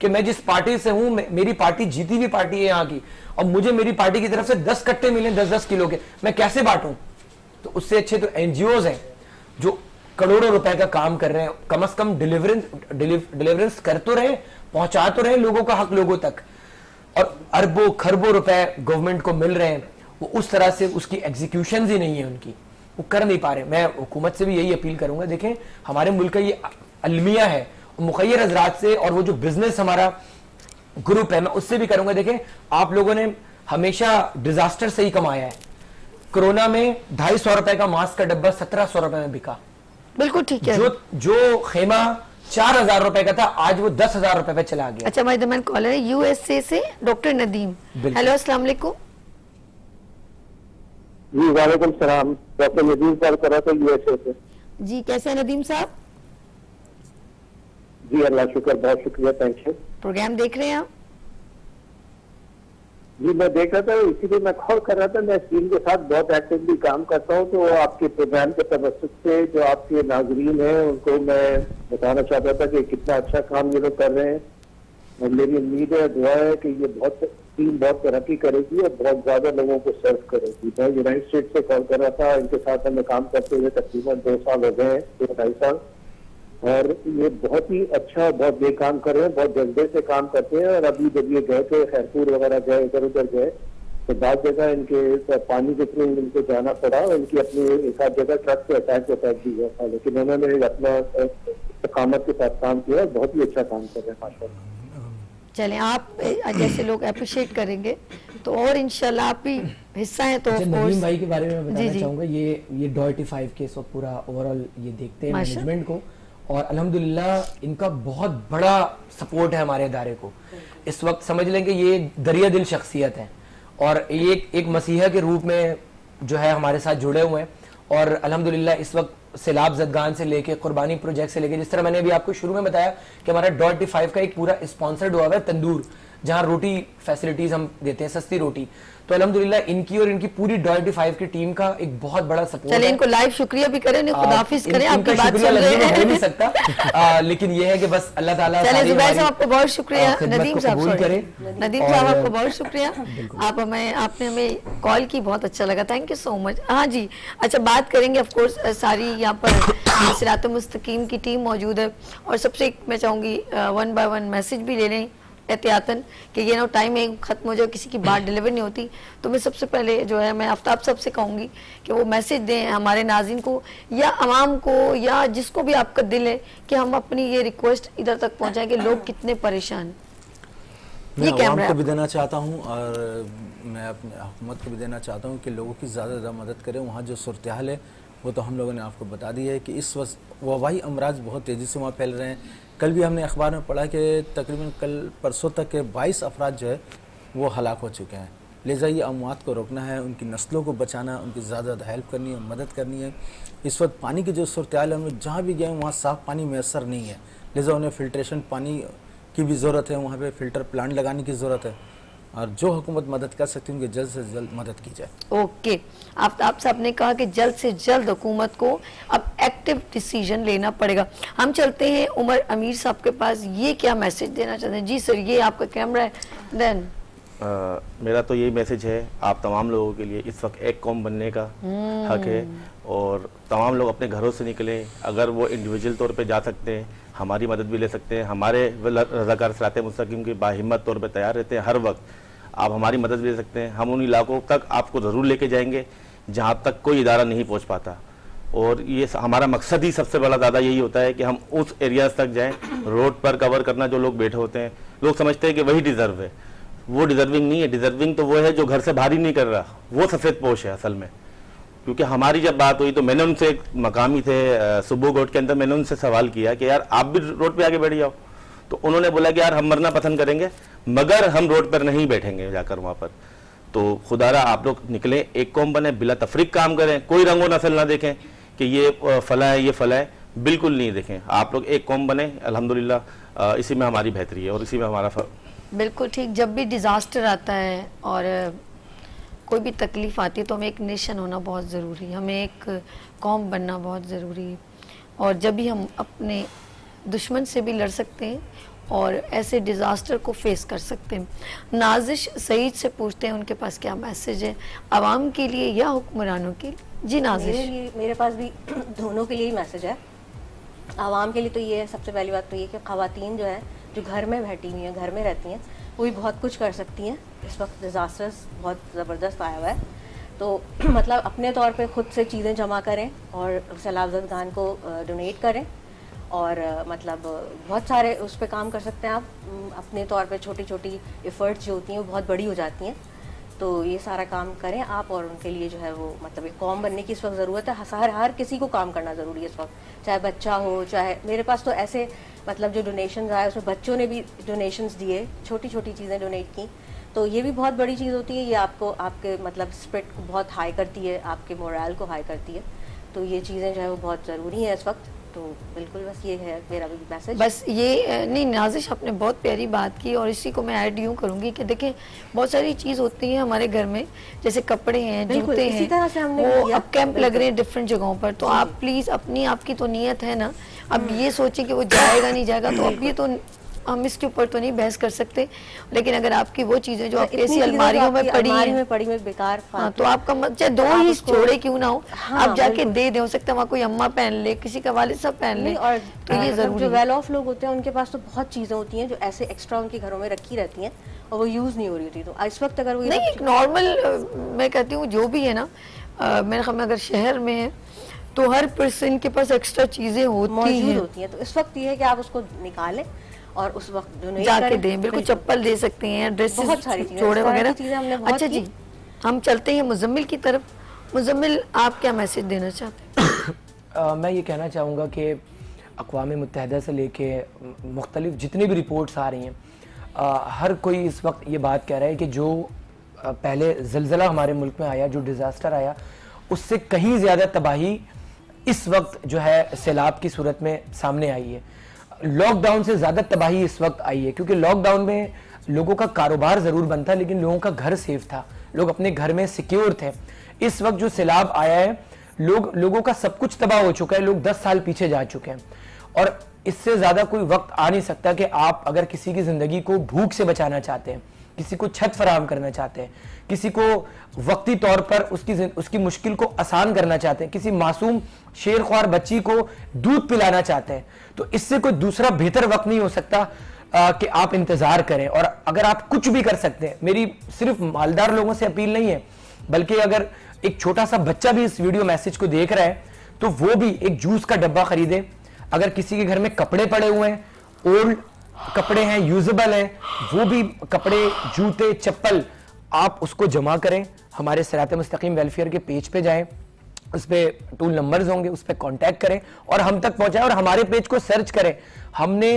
कि मैं जिस पार्टी से हूं, मेरी पार्टी जीती हुई पार्टी है यहाँ की, और मुझे मेरी पार्टी की तरफ से दस कट्टे मिले, दस दस किलो के, मैं कैसे बांटूं? तो उससे अच्छे तो एनजीओज हैं जो करोड़ों रुपए का काम कर रहे हैं, कम से कम डिलीवरेंस डिलीवरेंस कर तो रहे, पहुंचा तो रहे लोगों का हक लोगों तक, और अरबों खरबों रुपए गवर्नमेंट को मिल रहे हैं, वो उस तरह से उसकी एग्जीक्यूशन ही नहीं है उनकी, वो कर नहीं पा रहे। मैं हुकूमत से भी यही अपील करूंगा, देखें हमारे मुल्क का ये अलमिया है, मुखैर हजरात से और वो जो बिजनेस हमारा ग्रुप है, मैं उससे भी करूंगा, देखें आप लोगों ने हमेशा डिजास्टर से ही कमाया है। कोरोना में ढाई सौ रुपए का मास्क का डब्बा सत्रह सौ रुपए में बिका, बिल्कुल ठीक है, जो जो खेमा चार हजार रुपए का था आज वो दस हजार रुपए पे चला गया। अच्छा, माइदमन कॉलर है यूएसए से डॉक्टर नदीम। हेलो, अस्सलाम वालेकुम। जी वालेकुम सलाम, डॉक्टर नदीम सर कर रहा था यूएसए से। जी कैसे नदीम साहब? जी अल्लाह शुक्र, बहुत शुक्रिया, थैंक यू। प्रोग्राम देख रहे हैं आप? जी मैं देख रहा था, इसीलिए मैं कॉल कर रहा था। मैं इस टीम के साथ बहुत एक्टिवली काम करता हूँ, तो आपके प्रोग्राम के तवस्सुत से जो आपके नाजरीन हैं उनको मैं बताना चाहता था कि कितना अच्छा काम ये लोग कर रहे हैं, और मेरी उम्मीद है, दुआ है कि ये बहुत टीम बहुत तरक्की करेगी और बहुत ज्यादा लोगों को सर्व करेगी। मैं यूनाइटेड स्टेट से कॉल कर रहा था, इनके साथ हमें काम करते हुए तकरीबन दो साल हो गए हैं, दो ढाई साल, और ये बहुत ही अच्छा बहुत ये काम कर रहे हैं, बहुत जज्बे से काम करते हैं। और अभी जब ये गए थे खैरपुर वगैरह गए, इधर उधर गए, तो बाद जगह इनके पानी के थ्रू इनको जाना पड़ा, इनकी अपनी एक आध जगह ट्रक पे अटैक के साथ भी हुआ था, लेकिन उन्होंने अपना इस्तकामत के साथ काम किया, बहुत ही अच्छा काम कर रहे हैं माशाल्लाह। चले, आप जैसे लोग अप्रिशिएट करेंगे तो और इंशाल्लाह आप भी हिस्सा है। तो नदीम भाई के बारे में बताना चाहूंगा, ये ये डॉयटी फाइव केस और पूरा ओवरऑल ये देखते हैं मैनेजमेंट को, और अल्हम्दुलिल्लाह इनका बहुत बड़ा सपोर्ट है हमारे इदारे को। इस वक्त समझ लें कि ये दरिया दिल शख्सियत हैं, और ये एक, एक मसीहा के रूप में जो है हमारे साथ जुड़े हुए हैं, और अल्हम्दुलिल्लाह इस वक्त सैलाब जदगान से लेके कुर्बानी प्रोजेक्ट से लेके, जिस तरह मैंने अभी आपको शुरू में बताया कि हमारा डॉट फाइव का एक पूरा स्पॉन्सर्ड हुआ है तंदूर, जहाँ रोटी फैसिलिटीज़ हम देते हैं, सस्ती रोटी, तो अल्हम्दुलिल्लाह इनकी और इनकी पूरी डॉयटी फाइव की टीम का एक बहुत बड़ा सपोर्ट। चले इनको लाइव शुक्रिया भी करें, इन्हें खुदाफिज करें, आपकी बात सुन रहे हैं, हो नहीं सकता आ, लेकिन ये है कि बस अल्लाह ताला। चले जुबैर साहब आपको बहुत शुक्रिया, नदीम साहब नदीम साहब आपको बहुत शुक्रिया, आप हमें आपने हमें कॉल की, बहुत अच्छा लगा, थैंक यू सो मच। हाँ जी, अच्छा बात करेंगे ऑफकोर्स, सारी यहाँ पर सिरात-ए-मुस्तकीम की टीम मौजूद है, और सबसे मैं चाहूँगी वन बाय वन मैसेज भी ले लें एहतियातन कि ये ना टाइम एक ख़त्म हो जाए, किसी की बात डिलीवर नहीं होती, तो मैं सबसे पहले जो है मैं आफ्ताब साहब से कहूँगी कि वो मैसेज दें हमारे नाज़रीन को या आवाम को या जिसको भी आपका दिल है कि हम अपनी ये रिक्वेस्ट इधर तक पहुँचाएं कि लोग कितने परेशान। मैं आवाम को भी देना चाहता हूँ और मैं अपनी हुकूमत को भी देना चाहता हूँ कि लोगों की ज़्यादा ज़्यादा मदद करें। वहाँ जो सूरत-ए-हाल है वो तो हम लोगों ने आपको बता दी है कि इस वक्त वबाई अमराज बहुत तेज़ी से वहाँ फैल रहे हैं। कल भी हमने अखबार में पढ़ा कि तकरीबन कल परसों तक के बाईस अफराद जो है वो हलाक हो चुके हैं। लिहाजा ये अमवात को रोकना है, उनकी नस्लों को बचाना, उनकी ज़्यादा ज़्यादा हेल्प करनी है, मदद करनी है। इस वक्त पानी की जो सूरत हाल है, हम लोग जहाँ भी गए हैं वहाँ साफ़ पानी मैसर नहीं है, लिहाजा उन्हें फ़िल्ट्रेशन पानी की भी ज़रूरत है, वहाँ पर फ़िल्टर प्लांट लगाने की ज़रूरत है, और जो हुकूमत मदद कर सकती है उनकी जल्द से जल्द मदद की जाए। ओके, आफ्ताब साहब ने कहा कि जल्द से जल्द हुकूमत को अब एक्टिव डिसीजन लेना पड़ेगा। हम चलते हैं उमर अमीर साहब के पास, ये क्या मैसेज देना चाहते हैं? जी सर, ये आपका कैमरा है, देन आ, मेरा तो यही मैसेज है आप तमाम लोगों के लिए, इस वक्त एक कौम बनने का हक है, और तमाम लोग अपने घरों से निकलें। अगर वो इंडिविजुअल तौर पर जा सकते हैं, हमारी मदद भी ले सकते हैं, हमारे रज़ाकार सिरात-ए-मुस्तकीम के बाहिम्मत तौर पर तैयार रहते हैं। हर वक्त आप हमारी मदद ले सकते हैं, हम उन इलाकों तक आपको ज़रूर लेके जाएंगे जहाँ तक कोई इदारा नहीं पहुँच पाता, और ये हमारा मकसद ही सबसे बड़ा ज़्यादा यही होता है कि हम उस एरियाज़ तक जाएँ। रोड पर कवर करना, जो लोग बैठे होते हैं, लोग समझते हैं कि वही डिज़र्व है, वो डिज़र्विंग नहीं है। डिज़र्विंग तो वो है जो घर से बाहर ही नहीं कर रहा, वो सफ़ेदपोश है असल में। क्योंकि हमारी जब बात हुई तो मैंने उनसे, एक मकामी थे सुबह गोट के अंदर, मैंने उनसे सवाल किया कि यार आप भी रोड पे आके बैठ जाओ, तो उन्होंने बोला कि यार हम मरना पसंद करेंगे मगर हम रोड पर नहीं बैठेंगे जाकर वहाँ पर। तो खुदारा आप लोग निकलें, एक कौम बने, बिला तफरीक काम करें, कोई रंगो नसल ना देखें कि ये फला है ये फला है, बिल्कुल नहीं देखें। आप लोग एक कौम बने, अल्हम्दुलिल्लाह इसी में हमारी बेहतरी है और इसी में हमारा। बिल्कुल ठीक, जब भी डिज़ास्टर आता है और कोई भी तकलीफ़ आती है तो हमें एक नेशन होना बहुत ज़रूरी है, हमें एक कौम बनना बहुत ज़रूरी है। और जब भी हम अपने दुश्मन से भी लड़ सकते हैं और ऐसे डिज़ास्टर को फेस कर सकते हैं। नाजिश सईद से पूछते हैं उनके पास क्या मैसेज है आवाम के लिए या हुक्मरानों के लिए। जी नाजिश। मेरे, मेरे पास भी दोनों के लिए ही मैसेज है। आवाम के लिए तो ये है, सबसे पहली बात तो ये कि ख़वातीन जो है जो घर में बैठी हुई हैं, घर में रहती हैं, वो भी बहुत कुछ कर सकती हैं। इस वक्त डिज़ास्टर्स बहुत ज़बरदस्त आया हुआ है, तो मतलब अपने तौर पे खुद से चीज़ें जमा करें और सैलाब जदगान को डोनेट करें और मतलब बहुत सारे उस पर काम कर सकते हैं आप। अपने तौर पे छोटी छोटी एफ़र्ट्स जो होती हैं वो बहुत बड़ी हो जाती हैं, तो ये सारा काम करें आप। और उनके लिए जो है वो मतलब एक कौम बनने की इस वक्त ज़रूरत है। हर हर किसी को काम करना ज़रूरी है इस वक्त, चाहे बच्चा हो, चाहे मेरे पास तो ऐसे मतलब जो डोनेशंस आए उसमें बच्चों ने भी डोनेशंस दिए, छोटी छोटी चीज़ें डोनेट की, तो ये भी बहुत बड़ी चीज़ होती है। ये आपको आपके मतलब स्पिरिट को बहुत हाई करती है, आपके मोरल को हाई करती है, तो ये चीज़ें जो है वो बहुत ज़रूरी हैं इस वक्त। तो बिल्कुल बस ये है मेरा भी मैसेज। बस ये नहीं नाजिश, आपने बहुत प्यारी बात की और इसी को मैं ऐड यूँ करूँगी कि देखें बहुत सारी चीज़ होती है हमारे घर में, जैसे कपड़े हैं, जूते हैं, इसी तरह से हमने वो अब कैंप लग रहे हैं डिफरेंट जगहों पर, तो आप प्लीज़ अपनी आपकी तो नीयत है ना, अब ये सोचें कि वो जाएगा नहीं जाएगा, तो अब ये तो हम इसके ऊपर तो नहीं बहस कर सकते, लेकिन अगर आपकी वो चीज़ें जो आपकी ऐसी अलमारियों में पड़ी में पड़ी में बेकार, हाँ, तो आपका मत चाहे दो ही छोड़े क्यों ना हो, हाँ, आप जाके दे दें। हो सकता है वहाँ कोई अम्मा पहन ले, किसी का वालिद साहब पहन ले, और तो ये जरूरी। जो वेल ऑफ लोग होते हैं उनके पास तो बहुत चीज़ें होती हैं जो ऐसे एक्स्ट्रा उनके घरों में रखी रहती हैं और वो यूज़ नहीं हो रही होती, तो इस वक्त अगर वो नहीं एक नॉर्मल मैं कहती हूँ जो भी है ना, मेरे ख्याल में अगर शहर में है तो हर पर्सन के पास एक्स्ट्रा चीज़ें होती होती हैं, तो इस वक्त ये है कि आप उसको निकालें और उस वक्त डोनेट जाके दें। बिल्कुल चप्पल दे सकते हैं, ड्रेसेस, बहुत सारी चीज़ें वगैरह। अच्छा जी, हम चलते हैं मुजम्मिल की तरफ। मुजम्मिल, आप क्या मैसेज देना चाहते हैं? uh, मैं ये कहना चाहूँगा कि अक़वाम मुत्तहदा से लेके मुख्तलिफ जितनी भी रिपोर्ट्स आ रही हैं, uh, हर कोई इस वक्त ये बात कह रहा है कि जो uh, पहले ज़िलज़ला हमारे मुल्क में आया, जो डिज़ास्टर आया, उससे कहीं ज़्यादा तबाही इस वक्त जो है सैलाब की सूरत में सामने आई है। लॉकडाउन से ज़्यादा तबाही इस वक्त आई है, क्योंकि लॉकडाउन में लोगों का कारोबार ज़रूर बंद था लेकिन लोगों का घर सेफ था, लोग अपने घर में सिक्योर थे। इस वक्त जो सैलाब आया है, लोग लोगों का सब कुछ तबाह हो चुका है, लोग दस साल पीछे जा चुके हैं, और इससे ज़्यादा कोई वक्त आ नहीं सकता कि आप अगर किसी की ज़िंदगी को भूख से बचाना चाहते हैं, किसी को छत फराहम करना चाहते हैं, किसी को वक्ती तौर पर उसकी उसकी मुश्किल को आसान करना चाहते हैं, किसी मासूम शेर ख्वार बच्ची को दूध पिलाना चाहते हैं, तो इससे कोई दूसरा बेहतर वक्त नहीं हो सकता आ, कि आप इंतज़ार करें। और अगर आप कुछ भी कर सकते हैं, मेरी सिर्फ मालदार लोगों से अपील नहीं है, बल्कि अगर एक छोटा सा बच्चा भी इस वीडियो मैसेज को देख रहा है तो वो भी एक जूस का डब्बा खरीदे। अगर किसी के घर में कपड़े पड़े हुए हैं, ओल्ड कपड़े हैं, यूजेबल हैं, वो भी कपड़े, जूते, चप्पल आप उसको जमा करें। हमारे सिराते मुस्तकीम वेलफेयर के पेज पे जाएं, उस पर टूल नंबर्स होंगे, उस पर कांटेक्ट करें और हम तक पहुंचाएं और हमारे पेज को सर्च करें। हमने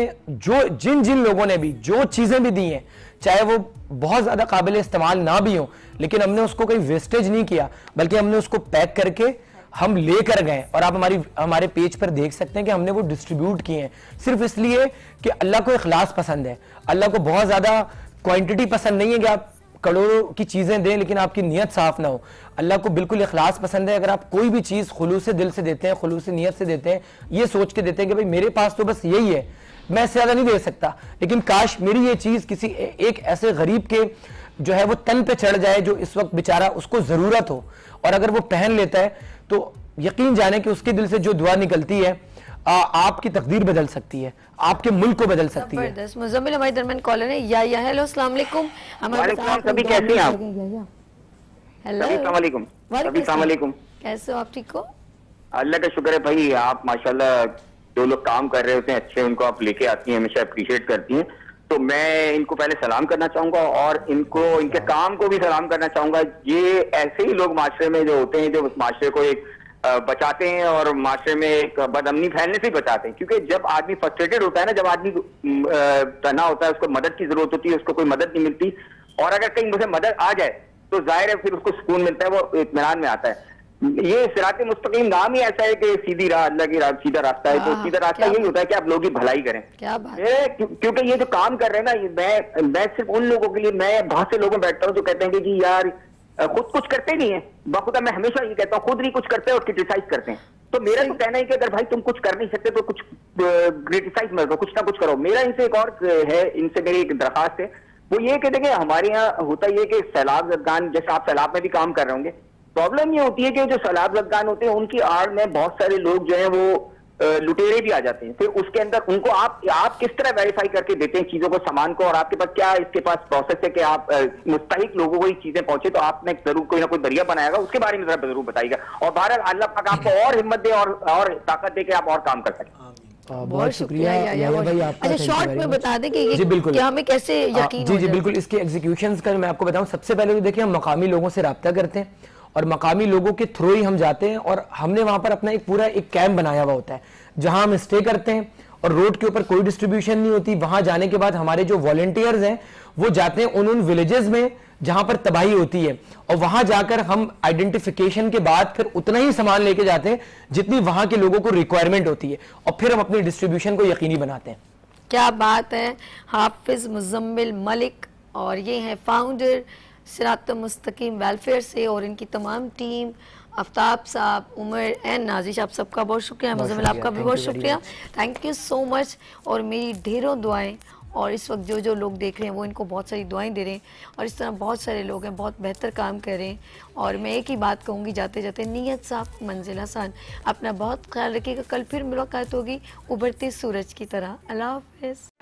जो जिन जिन लोगों ने भी जो चीज़ें भी दी हैं, चाहे वो बहुत ज़्यादा काबिल इस्तेमाल ना भी हों, लेकिन हमने उसको कोई वेस्टेज नहीं किया, बल्कि हमने उसको पैक करके हम लेकर गए, और आप हमारी हमारे पेज पर देख सकते हैं कि हमने वो डिस्ट्रीब्यूट किए हैं, सिर्फ इसलिए कि अल्लाह को इखलास पसंद है। अल्लाह को बहुत ज़्यादा क्वांटिटी पसंद नहीं है कि आप करोड़ों की चीज़ें दें लेकिन आपकी नीयत साफ़ ना हो। अल्लाह को बिल्कुल इखलास पसंद है, अगर आप कोई भी चीज़ खुलूस दिल से देते हैं, खुलूस नीयत से देते हैं, ये सोच के देते हैं कि भाई मेरे पास तो बस यही है, मैं इससे ज़्यादा नहीं दे सकता, लेकिन काश मेरी ये चीज़ किसी एक ऐसे गरीब के जो है वो तन पे चढ़ जाए जो इस वक्त बेचारा उसको ज़रूरत हो, और अगर वो पहन लेता है तो यकीन जाने कि उसके दिल से जो दुआ निकलती है आ, आपकी तकदीर बदल सकती है, आपके मुल्क को बदल सकती है। मुजम्मिल हमारे दरमियान कॉलर है। या या हेलो, अस्सलाम वालेकुम। हमारे साथ सभी कैसे हैं आप? हेलो, अस्सलाम वालेकुम। अस्सलाम वालेकुम, कैसे हो आप? ठीक हो? अल्लाह का शुक्र है भाई, आप माशाल्लाह जो लोग काम कर रहे होते हैं अच्छे, उनको आप लेके आती हैं, हमेशा अप्रिशिएट करती हैं, तो मैं इनको पहले सलाम करना चाहूंगा और इनको इनके काम को भी सलाम करना चाहूंगा। ये ऐसे ही लोग माशरे में जो होते हैं जो उस माशरे को एक बचाते हैं और माशरे में एक बदअमनी फैलने से बचाते हैं, क्योंकि जब आदमी फ्रस्ट्रेटेड होता है ना, जब आदमी तना होता है, उसको मदद की जरूरत होती है, उसको कोई मदद नहीं मिलती, और अगर कहीं मुझे मदद आ जाए तो जाहिर है फिर उसको सुकून मिलता है, वो इत्मीनान में आता है। ये सिराते मुस्तकीम नाम ही ऐसा है कि सीधी राह, अल्लाह की राह, सीधा रास्ता है, तो सीधा रास्ता यही होता है कि आप लोगों की भलाई करें। क्या बात है, क्योंकि ये जो काम कर रहे हैं ना, मैं मैं सिर्फ उन लोगों के लिए, मैं बहुत से लोगों में बैठता हूँ जो कहते हैं कि जी यार खुद कुछ करते नहीं है, बाखुदा मैं हमेशा ये कहता हूँ खुद नहीं कुछ करते और क्रिटिसाइज करते हैं। तो मेरा तो कहना है कि अगर भाई तुम कुछ कर नहीं सकते तो कुछ क्रिटिसाइज मत करो, कुछ ना कुछ करो। मेरा इनसे एक और है, इनसे मेरी एक दरखास्त है, वो ये कि देखिए हमारे यहाँ होता ये कि सैलाब जदगान, जैसे आप सैलाब में भी काम कर रहे होंगे, प्रॉब्लम ये होती है कि जो सैलाब जदगान होते हैं उनकी आड़ में बहुत सारे लोग जो है वो लुटेरे भी आ जाते हैं। फिर उसके अंदर उनको आप आप किस तरह वेरीफाई करके देते हैं चीजों को, सामान को, और आपके पास क्या इसके पास प्रोसेस है कि आप मुस्तहिक लोगों को ये चीजें पहुंचे, तो आपने जरूर कोई ना कोई जरिया बनाएगा, उसके बारे में जरा जरूर बताइएगा। और बहरहाल अल्लाह पाक आपको और हिम्मत दे और, और ताकत दे के आप और काम कर सकें। बहुत, बहुत शुक्रिया या, या, भाई आपका। अच्छा शॉर्ट में बता दें कि ये बिल्कुल हमें कैसे यकीन जी जी बिल्कुल इसके एग्जीक्यूशन का मैं आपको बताऊँ। सबसे पहले तो देखिए हम मकामी लोगों से रब्ता करते हैं और मकामी लोगों के थ्रू ही हम जाते हैं, और हमने वहाँ पर अपना एक पूरा एक कैंप बनाया हुआ होता है जहाँ हम स्टे करते हैं और रोड के ऊपर कोई डिस्ट्रीब्यूशन नहीं होती। वहाँ जाने के बाद हमारे जो वॉलेंटियर्स हैं वो जाते हैं उन उन विलेजेस में जहाँ पर तबाही होती है, और वहाँ जाकर हम आइडेंटिफिकेशन के बाद फिर उतना ही सामान लेके जाते हैं जितनी वहाँ के लोगों को रिक्वायरमेंट होती है, और फिर हम अपनी डिस्ट्रीब्यूशन को यकीनी बनाते हैं। क्या बात है। हाफिज मुजम्मिल मलिक, और ये हैं फाउंडर सिरात-ए-मुस्तकीम वेलफेयर से, और इनकी तमाम टीम, आफ्ताब साहब, उमर एंड नाजिश, आप सबका बहुत शुक्रिया। मुज़म्मिल आपका भी बहुत शुक्रिया, थैंक यू सो मच। और मेरी ढेरों दुआएं, और इस वक्त जो जो लोग देख रहे हैं वो इनको बहुत सारी दुआएं दे रहे हैं, और इस तरह बहुत सारे लोग हैं बहुत बेहतर काम कर रहे हैं। और मैं एक ही बात कहूँगी जाते जाते, नीयत साफ मंजिल आसान, अपना बहुत ख्याल रखिएगा। कल फिर मुलाकात होगी उभरते सूरज की तरह। अल्लाह हाफ़िज़।